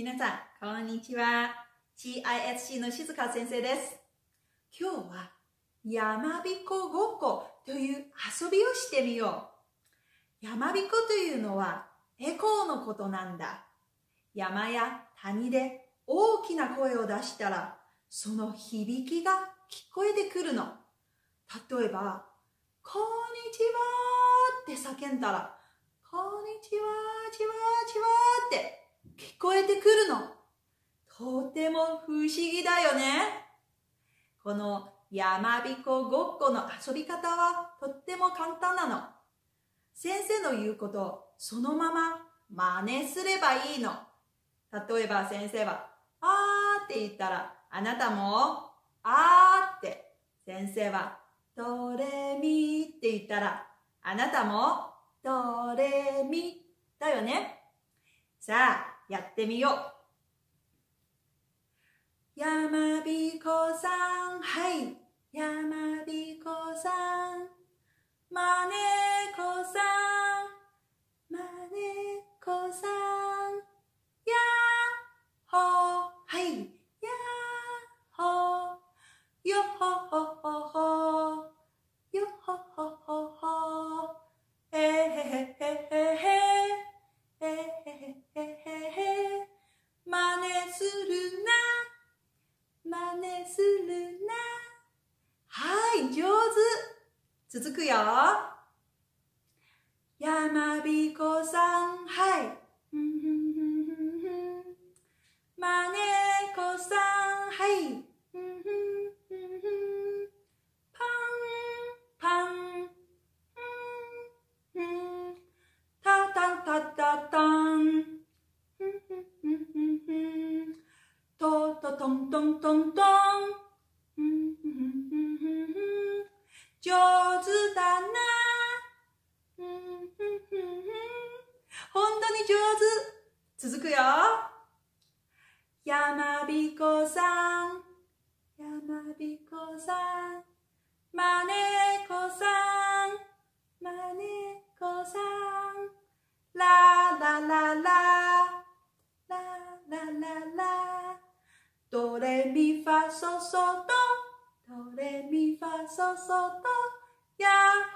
皆さん、こんにちは。GISC の静香先生です。今日は、やまびこごっこという遊びをしてみよう。やまびこというのは、エコーのことなんだ。山や谷で大きな声を出したら、その響きが聞こえてくるの。例えば、こんにちはって叫んだら、こんにちは、ちわちわって、聞こえてくるの。とても不思議だよね。このやまびこごっこの遊び方はとっても簡単なの。先生の言うことをそのまま真似すればいいの。例えば先生はあーって言ったら、あなたもあーって。先生はドレミって言ったら、あなたもドレミだよね。さあ、やってみよう。やまびこさん、はい。やまびこさん。まねこさん。まねこさん。やっほー。はい。やっほー。よっほっほっほっほー。よっほっほっほっほー。えへへへへへ。へへへへ、まねするな、まねするな。はい、上手。続くよ。やまびこさん、はい。まねこさん、はい。やまびこさん、やまびこさん、まねこさん、まねこさん、ララララ、ララララ、ドレミファソソド、ドレミファソソド、やっ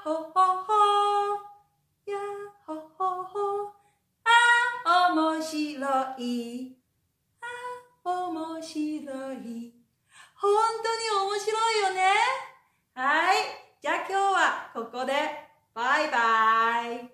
ほほほ、やっほほほ、あ、おもしろい。面白い。本当に面白いよね。はい。じゃあ今日はここで。バイバイ。